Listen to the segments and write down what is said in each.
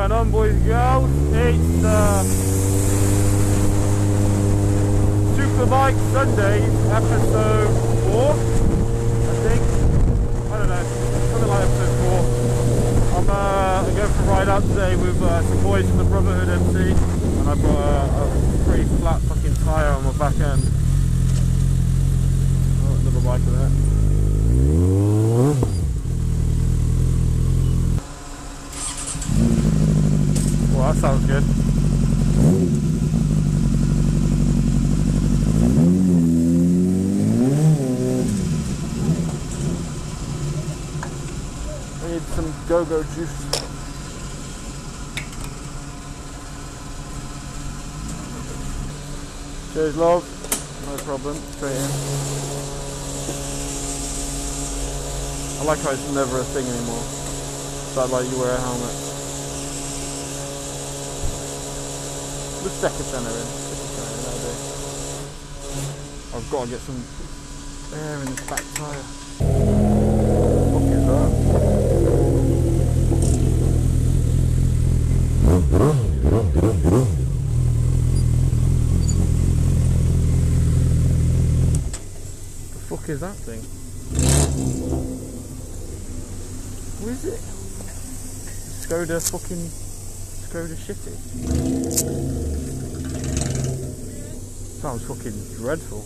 going on, boys and girls? It's Superbike Sunday, episode 4, I think. I don't know, something like episode 4. I'm going for a ride out today with some boys from the Brotherhood MC, and I've got a pretty flat fucking tyre on my back end. Oh, another bike in there. Well, that sounds good. I need some go-go juice. Cheers, love. No problem. Straight in. I like how it's never a thing anymore. It's not like you wear a helmet. The second centre in. I've got to get some air in this back tyre. What the fuck is that thing? What is it? Skoda fucking... Skoda shitty. Sounds fucking dreadful.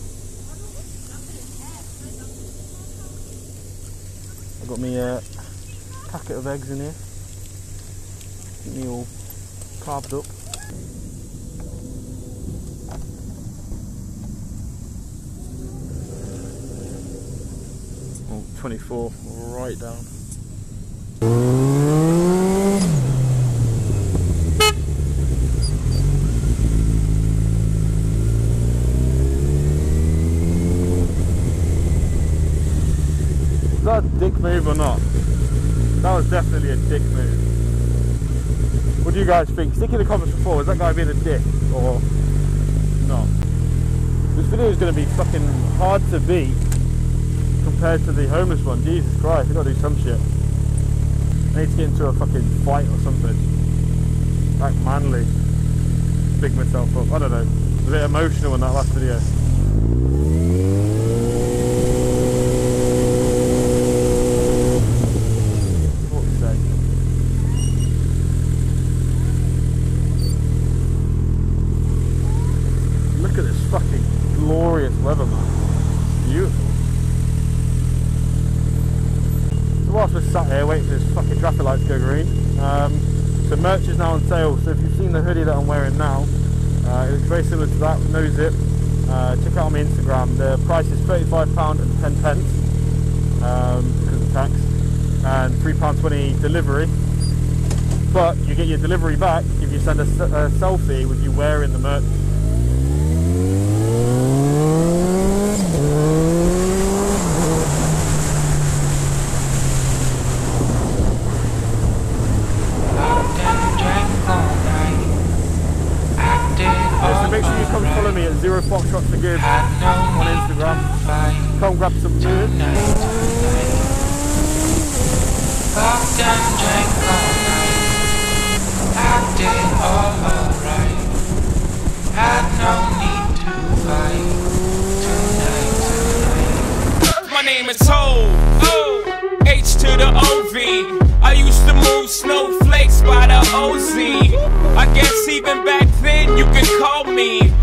I've got me packet of eggs in here. Get me all carved up. Oh, 24, right down. Was that a dick move or not? That was definitely a dick move. What do you guys think? Stick in the comments before, is that guy being a dick or not? This video is going to be fucking hard to beat compared to the homeless one. Jesus Christ, I've got to do some shit. I need to get into a fucking fight or something. Like manly. Big myself up, I don't know. I was a bit emotional in that last video. Traffic lights go green. So merch is now on sale, so if you've seen the hoodie that I'm wearing now, it looks very similar to that with no zip. Check out on my Instagram. The price is £35.10 because of tax, and £3.20 delivery, but you get your delivery back if you send a selfie with you wearing the merch. Foxtrot to give on Instagram. Come grab some beers. My name is Ho, O, H to the O-V. I used to move snowflakes by the O-Z. I guess even back then you could call me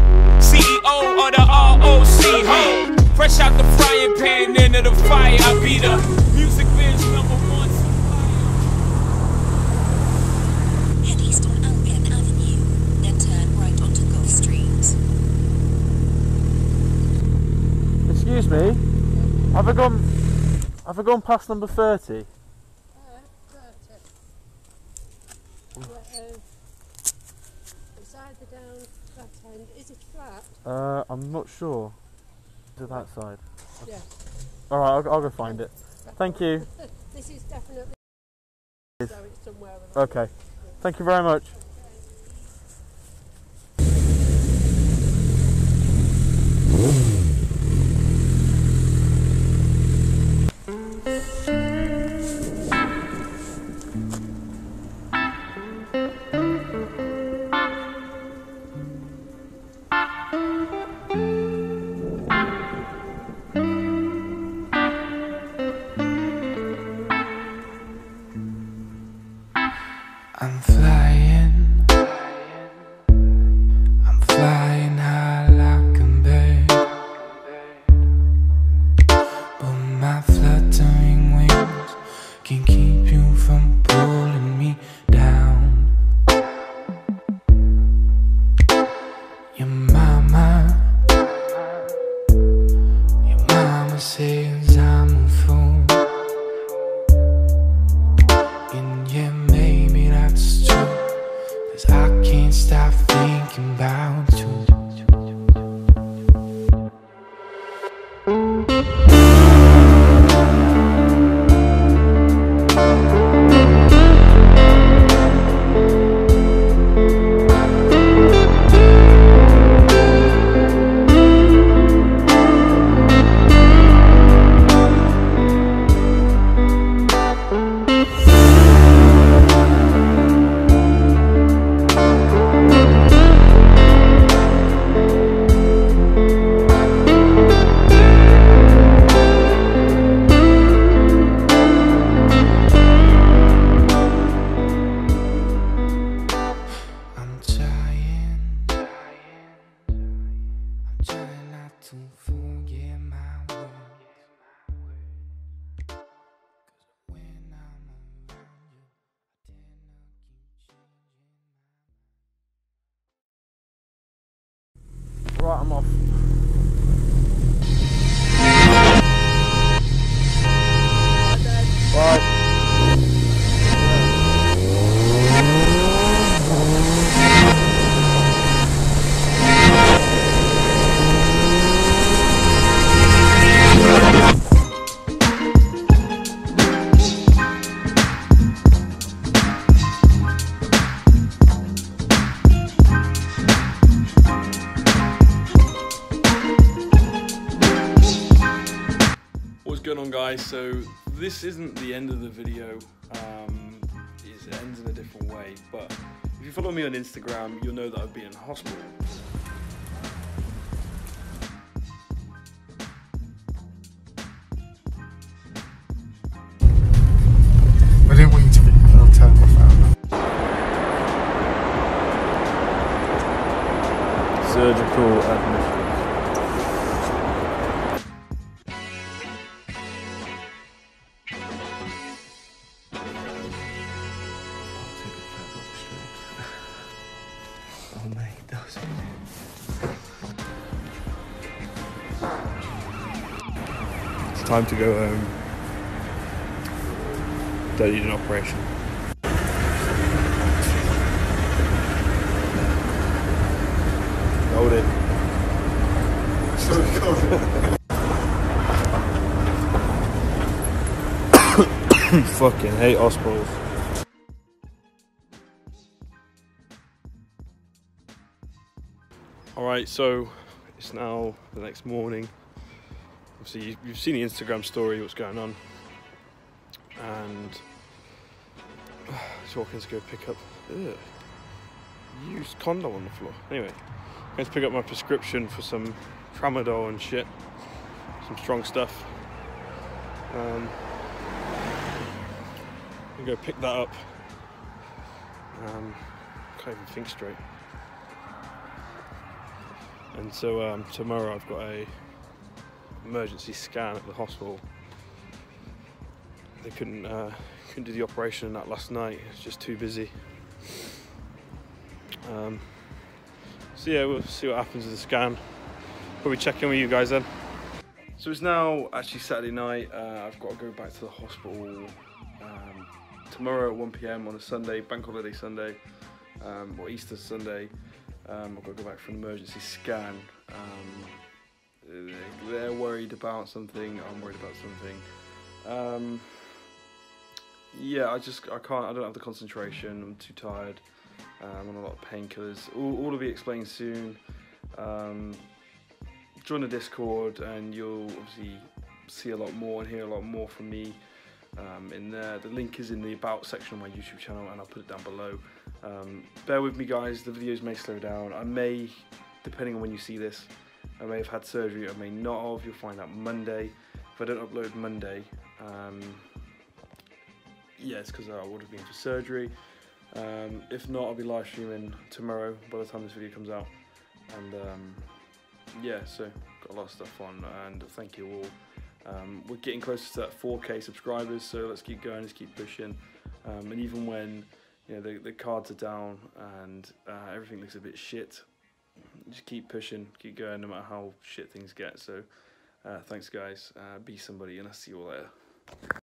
CEO or the ROC, ho. Fresh out the frying pan, into the fire, I be the music bitch #1 supplier. Head east on Albion Avenue, then turn right onto Gulf Street. Excuse me, have I gone past number 30? I'm not sure. To that side. Yeah. Alright, I'll go find it. Thank you. This is definitely... So it's somewhere... Okay. Thank you very much. Okay. flying. I'm flying high like a bird, but my fluttering wings can keep you from pulling me down. Your mama says I'm a fool. And yeah, maybe that's true, 'cause I can't stop thinking about you. Right, I'm off. Guys, so this isn't the end of the video, it ends in a different way, but if you follow me on Instagram, you'll know that I've been in hospital. I didn't want you to be on time without surgical admission. Oh mate, that was really... It's time to go home. Don't need an operation. Hold it. Fucking hate hospitals. Alright, so it's now the next morning. Obviously you've seen the Instagram story, what's going on, and just walking to go pick up used condom on the floor. Anyway, I'm going to pick up my prescription for some Tramadol and shit, some strong stuff. I'm going to go pick that up. Can't even think straight. And so tomorrow I've got a emergency scan at the hospital. They couldn't do the operation and that last night. It's just too busy. So yeah, we'll see what happens with the scan. Probably check in with you guys then. So it's now actually Saturday night. I've got to go back to the hospital tomorrow at 1 p.m. on a Sunday, Bank Holiday Sunday, or Easter Sunday. I've got to go back for an emergency scan. They're worried about something, I'm worried about something. Yeah, I can't, I don't have the concentration, I'm too tired. I'm on a lot of painkillers. All will be explained soon. Join the Discord and you'll obviously see a lot more and hear a lot more from me in there. The link is in the About section of my YouTube channel and I'll put it down below. Bear with me guys, the videos may slow down. I may, depending on when you see this, I may have had surgery, I may not have, you'll find out Monday. If I don't upload Monday, yeah, it's because I would have been for surgery. If not, I'll be live streaming tomorrow by the time this video comes out. And yeah, so got a lot of stuff on, and thank you all. We're getting closer to that 4K subscribers, so let's keep going, let's keep pushing. And even when you know the cards are down and everything looks a bit shit, just keep pushing, keep going, no matter how shit things get. So thanks guys, be somebody, and I'll see you all later.